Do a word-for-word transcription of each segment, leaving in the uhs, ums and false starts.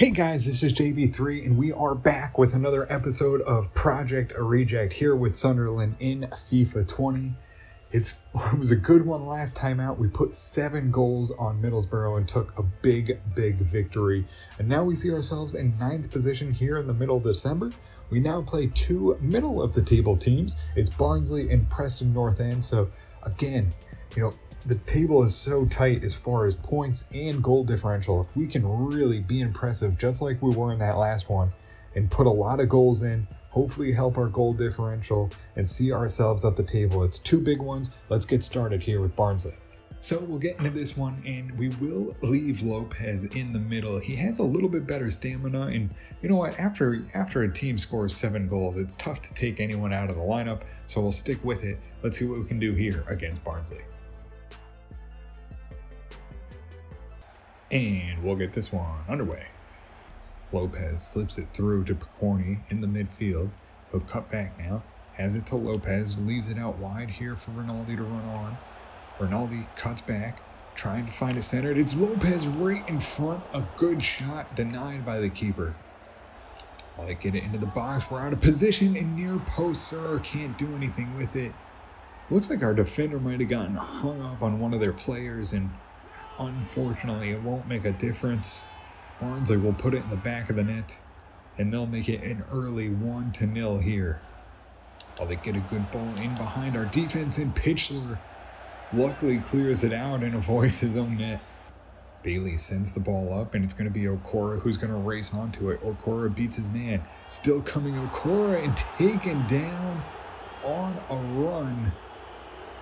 Hey guys, this is J B three and we are back with another episode of Project Reject here with Sunderland in FIFA twenty. It's, it was a good one last time out. We put seven goals on Middlesbrough and took a big, big victory. And now we see ourselves in ninth position here in the middle of December. We now play two middle of the table teams. It's Barnsley and Preston North End. So again, you know, the table is so tight as far as points and goal differential. If we can really be impressive, just like we were in that last one, and put a lot of goals in, hopefully help our goal differential and see ourselves up the table. It's two big ones. Let's get started here with Barnsley. So we'll get into this one, and we will leave Lopez in the middle. He has a little bit better stamina, and you know what? After, after a team scores seven goals, it's tough to take anyone out of the lineup, so we'll stick with it. Let's see what we can do here against Barnsley. And we'll get this one underway. Lopez slips it through to Picorni in the midfield. He'll cut back now. Has it to Lopez. Leaves it out wide here for Rinaldi to run on. Rinaldi cuts back. Trying to find a center. It's Lopez right in front. A good shot denied by the keeper. While they get it into the box, we're out of position. And near post, Serra can't do anything with it. Looks like our defender might have gotten hung up on one of their players and... unfortunately, it won't make a difference. Barnsley will put it in the back of the net, and they'll make it an early one to nothing here. While they get a good ball in behind our defense, and Pitchler luckily clears it out and avoids his own net. Bailey sends the ball up, and it's going to be Okora who's going to race onto it. Okora beats his man. Still coming Okora and taken down on a run.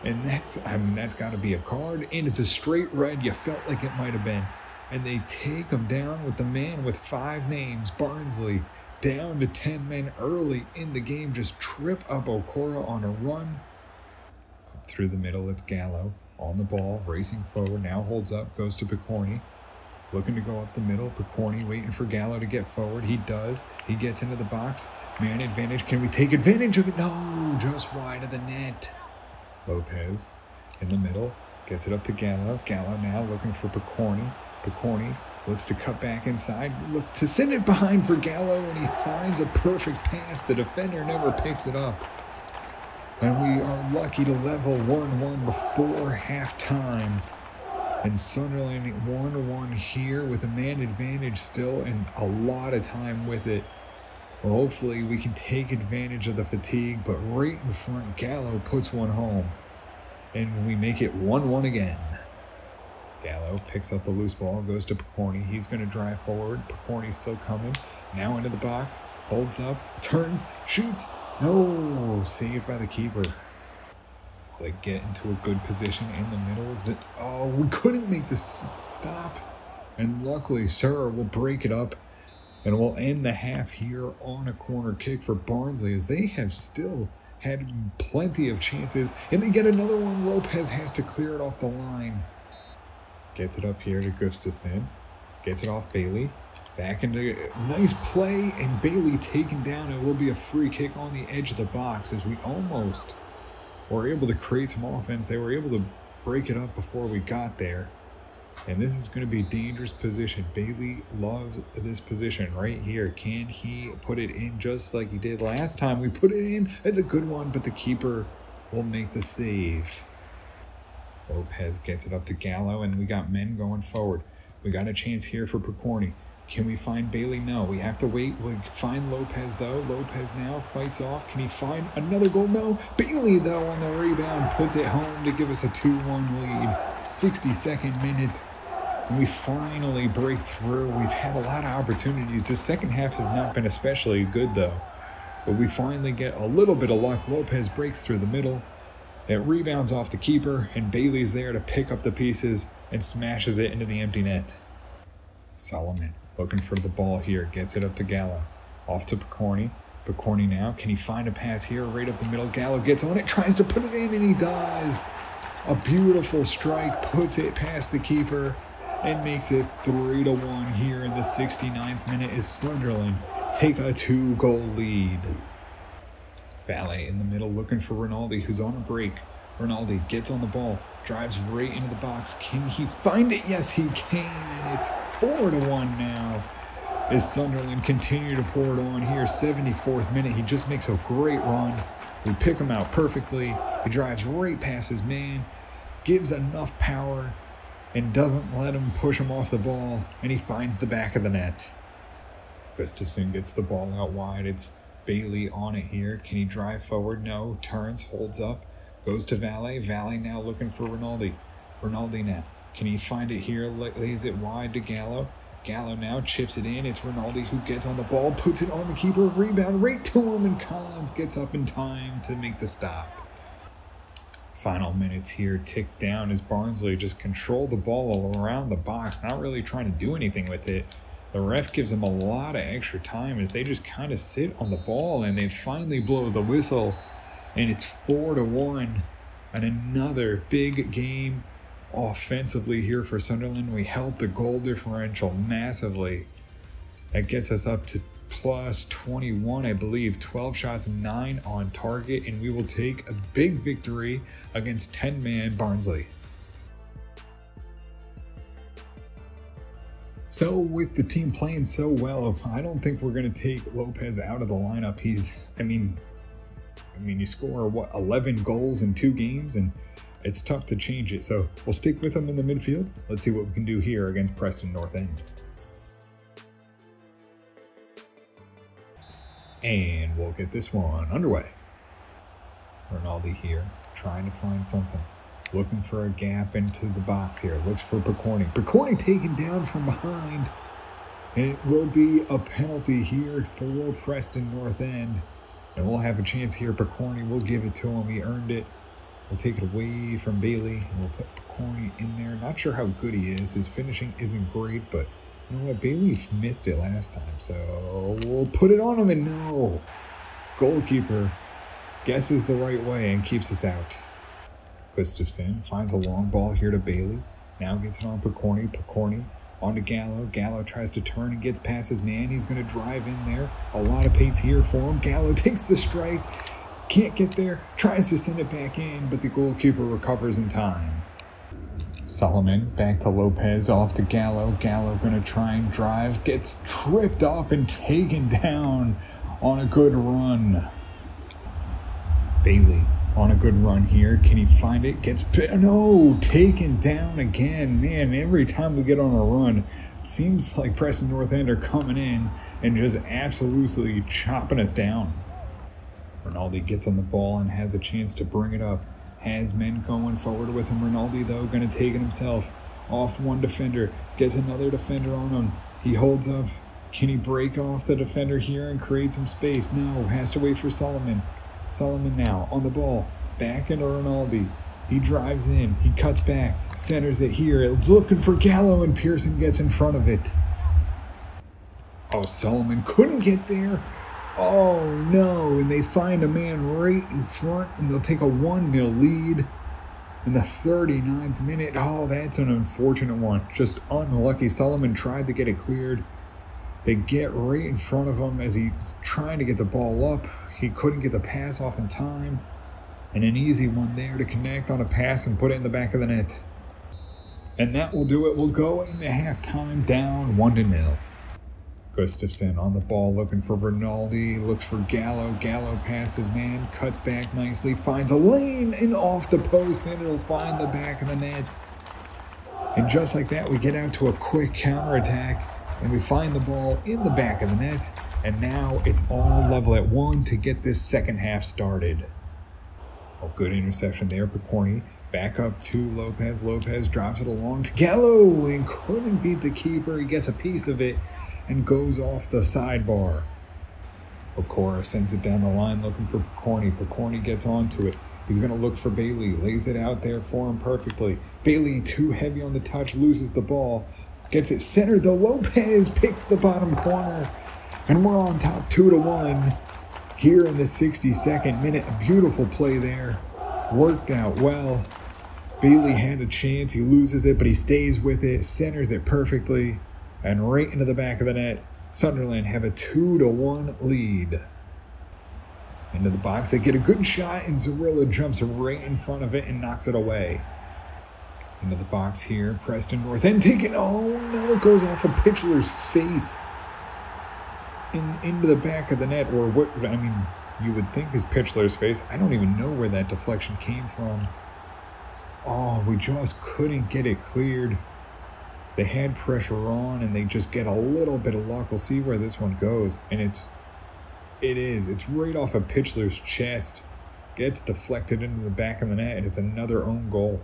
And that's, I mean, that's got to be a card. And it's a straight red. You felt like it might have been. And they take him down with the man with five names, Barnsley, down to ten men early in the game. Just trip up Okora on a run. Up through the middle, it's Gallo on the ball, racing forward. Now holds up, goes to Picorni. Looking to go up the middle. Picorni waiting for Gallo to get forward. He does. He gets into the box. Man advantage. Can we take advantage of it? No, just wide of the net. Lopez in the middle, gets it up to Gallo. Gallo now looking for Picorni. Picorni looks to cut back inside, look to send it behind for Gallo, and he finds a perfect pass. The defender never picks it up. And we are lucky to level one one before halftime. And Sunderland one one here with a man advantage still and a lot of time with it. Well, hopefully we can take advantage of the fatigue, but right in front, Gallo puts one home. And we make it one one again. Gallo picks up the loose ball, goes to Picorni. He's going to drive forward. Picorni's still coming. Now into the box. Holds up. Turns. Shoots. No. Saved by the keeper. Well, they get into a good position in the middle. Zip. Oh, we couldn't make this stop. And luckily, Serra will break it up. And we'll end the half here on a corner kick for Barnsley, as they have still had plenty of chances. And they get another one. Lopez has to clear it off the line. Gets it up here to Gustafsson. Gets it off Bailey. Back into a nice play. And Bailey taken down. It will be a free kick on the edge of the box, as we almost were able to create some offense. They were able to break it up before we got there. And this is going to be a dangerous position. Bailey loves this position right here. Can he put it in just like he did last time? We put it in. It's a good one, but the keeper will make the save. Lopez gets it up to Gallo, and we got men going forward. We got a chance here for Picorni. Can we find Bailey? No, we have to wait. We find Lopez, though. Lopez now fights off. Can he find another goal? No. Bailey, though, on the rebound, puts it home to give us a two one lead. sixty-second minute, and we finally break through. We've had a lot of opportunities. The second half has not been especially good, though. But we finally get a little bit of luck. Lopez breaks through the middle. It rebounds off the keeper, and Bailey's there to pick up the pieces and smashes it into the empty net. Solomon looking for the ball here. Gets it up to Gallo. Off to Picorni. Picorni now. Can he find a pass here right up the middle? Gallo gets on it, tries to put it in, and he does. A beautiful strike, puts it past the keeper and makes it three to one here in the sixty-ninth minute, as Sunderland take a two-goal lead. Valet in the middle looking for Rinaldi, who's on a break. Rinaldi gets on the ball, drives right into the box. Can he find it? Yes, he can. It's four to one now. as Sunderland continue to pour it on here. seventy-fourth minute, he just makes a great run. They pick him out perfectly. He drives right past his man, gives enough power, and doesn't let him push him off the ball, and he finds the back of the net. Gustafsson gets the ball out wide. It's Bailey on it here. Can he drive forward? No. Turns, holds up, goes to Valet. Valet now looking for Rinaldi. Rinaldi now. Can he find it here? Lays it wide to Gallo. Gallo now chips it in. It's Rinaldi who gets on the ball, puts it on the keeper, rebound right to him, and Collins gets up in time to make the stop. Final minutes here tick down as Barnsley just control the ball all around the box, not really trying to do anything with it. The ref gives them a lot of extra time as they just kind of sit on the ball, and they finally blow the whistle, and it's four to one. And another big game offensively here for Sunderland. We helped the goal differential massively. That gets us up to plus twenty-one, I believe, twelve shots, nine on target, and we will take a big victory against ten man Barnsley. So with the team playing so well, I don't think we're going to take Lopez out of the lineup. He's, I mean, I mean, you score, what, eleven goals in two games, and it's tough to change it. So we'll stick with him in the midfield. Let's see what we can do here against Preston North End. And we'll get this one underway. Rinaldi here, trying to find something. Looking for a gap into the box here. Looks for Picorni. Picorni taken down from behind. And it will be a penalty here for Preston North End. And we'll have a chance here. Picorni will give it to him. He earned it. We'll take it away from Bailey. And we'll put Picorni in there. Not sure how good he is. His finishing isn't great, but... you know what, Bailey missed it last time, so we'll put it on him, and no. Goalkeeper guesses the right way and keeps us out. Gustafsson finds a long ball here to Bailey. Now gets it on Picorni. Picorni on to Gallo. Gallo tries to turn and gets past his man. He's going to drive in there. A lot of pace here for him. Gallo takes the strike. Can't get there. Tries to send it back in, but the goalkeeper recovers in time. Solomon back to Lopez, off to Gallo. Gallo gonna try and drive, gets tripped up and taken down on a good run. Bailey on a good run here. Can he find it? Gets, no, taken down again. Man, every time we get on a run, it seems like Preston North End are coming in and just absolutely chopping us down. Rinaldi gets on the ball and has a chance to bring it up. Has men going forward with him. Rinaldi, though, going to take it himself. Off one defender. Gets another defender on him. He holds up. Can he break off the defender here and create some space? No. Has to wait for Solomon. Solomon now on the ball. Back into Rinaldi. He drives in. He cuts back. Centers it here. It's looking for Gallo, and Pearson gets in front of it. Oh, Solomon couldn't get there. Oh no, and they find a man right in front, and they'll take a one nil lead in the thirty-ninth minute. Oh, that's an unfortunate one. Just unlucky. Solomon tried to get it cleared. They get right in front of him as he's trying to get the ball up. He couldn't get the pass off in time. And an easy one there to connect on a pass and put it in the back of the net. And that will do it. We'll go into halftime down one nil. Gustafsson on the ball looking for Rinaldi, looks for Gallo. Gallo past his man, cuts back nicely, finds a lane and off the post, and it'll find the back of the net. And just like that, we get out to a quick counterattack, and we find the ball in the back of the net, and now it's all level at one to get this second half started. Oh, good interception there, Picorni. Back up to Lopez. Lopez drops it along to Gallo and couldn't beat the keeper. He gets a piece of it and goes off the sidebar. Okora sends it down the line looking for Picorni. Picorni gets onto it. He's going to look for Bailey. Lays it out there for him perfectly. Bailey, too heavy on the touch, loses the ball. Gets it centered. The Lopez picks the bottom corner. And we're on top two to one here in the sixty-second minute. A beautiful play there. Worked out well. Bailey had a chance. He loses it, but he stays with it. Centers it perfectly. And right into the back of the net, Sunderland have a two to one lead. Into the box, they get a good shot, and Zarilla jumps right in front of it and knocks it away. Into the box here, Preston North End taking, oh no, it goes off of Pitchler's face. in into the back of the net, or what I mean, you would think is Pitchler's face. I don't even know where that deflection came from. Oh, we just couldn't get it cleared. They had pressure on, and they just get a little bit of luck. We'll see where this one goes, and it's, it is, it's right off of Pitchler's chest. Gets deflected into the back of the net, and it's another own goal.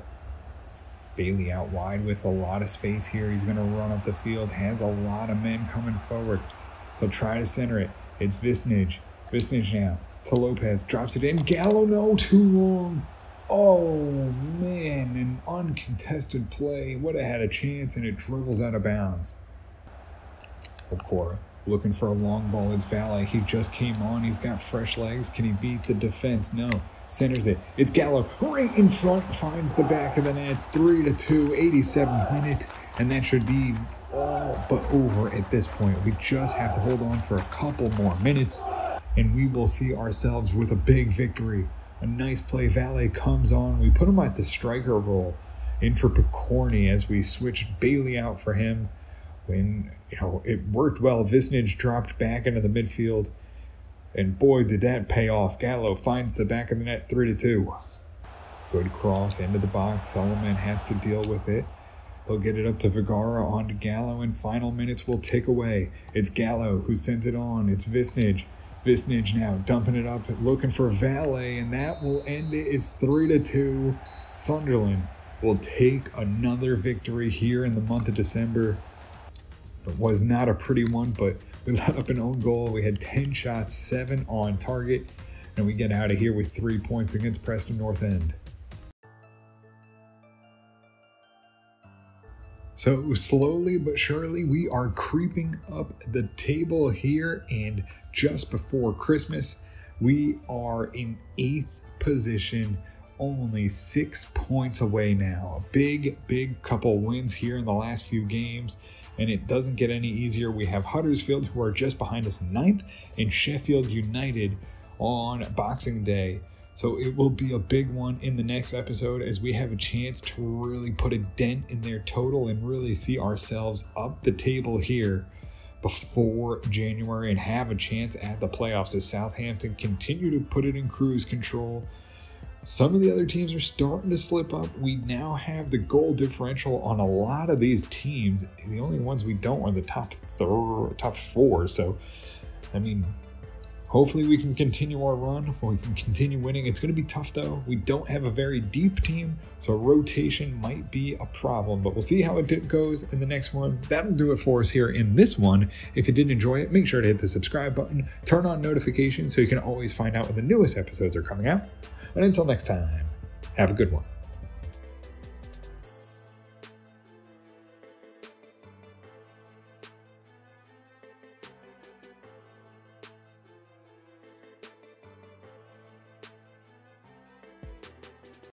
Bailey out wide with a lot of space here. He's going to run up the field. Has a lot of men coming forward. He'll try to center it. It's Visnage. Visnage now to Lopez. Drops it in. Gallo, no, too long. Oh, man, an uncontested play. Would have had a chance, and it dribbles out of bounds. Okora looking for a long ball. It's Valet. He just came on. He's got fresh legs. Can he beat the defense? No. Centers it. It's Gallo right in front. Finds the back of the net. three to two. eighty-seventh minute. And that should be all but over at this point. We just have to hold on for a couple more minutes, and we will see ourselves with a big victory. A nice play. Valet comes on. We put him at the striker role. In for Picorni as we switch Bailey out for him. When, you know, it worked well. Visnage dropped back into the midfield. And boy, did that pay off. Gallo finds the back of the net, three to two. Good cross into the box. Solomon has to deal with it. He'll get it up to Vigara, on to Gallo, and final minutes will tick away. It's Gallo who sends it on. It's Visnage. Visnage now dumping it up, looking for Valet, and that will end it. It's three to two. Sunderland will take another victory here in the month of December. It was not a pretty one, but we let up an own goal. We had ten shots, seven on target, and we get out of here with three points against Preston North End. So slowly but surely, we are creeping up the table here, and just before Christmas, we are in eighth position, only six points away now. A big, big couple wins here in the last few games, and it doesn't get any easier. We have Huddersfield, who are just behind us in ninth, and Sheffield United on Boxing Day. So it will be a big one in the next episode, as we have a chance to really put a dent in their total and really see ourselves up the table here before January and have a chance at the playoffs, as Southampton continue to put it in cruise control. Some of the other teams are starting to slip up. We now have the goal differential on a lot of these teams. The only ones we don't are the top third, top four. So, I mean, hopefully we can continue our run. We can continue winning. It's going to be tough, though. We don't have a very deep team, so rotation might be a problem. But we'll see how it goes in the next one. That'll do it for us here in this one. If you did enjoy it, make sure to hit the subscribe button. Turn on notifications so you can always find out when the newest episodes are coming out. And until next time, have a good one.